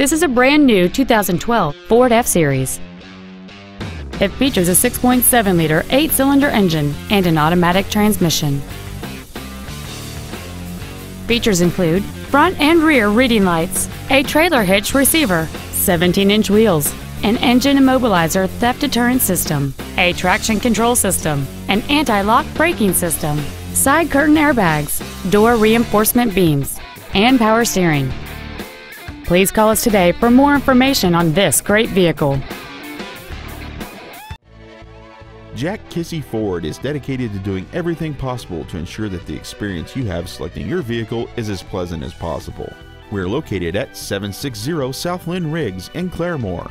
This is a brand new 2012 Ford F-Series. It features a 6.7-liter 8-cylinder engine and an automatic transmission. Features include front and rear reading lights, a trailer hitch receiver, 17-inch wheels, an engine immobilizer theft deterrent system, a traction control system, an anti-lock braking system, side curtain airbags, door reinforcement beams, and power steering. Please call us today for more information on this great vehicle. Jack Kissee Ford is dedicated to doing everything possible to ensure that the experience you have selecting your vehicle is as pleasant as possible. We're located at 760 South Lynn Riggs in Claremore.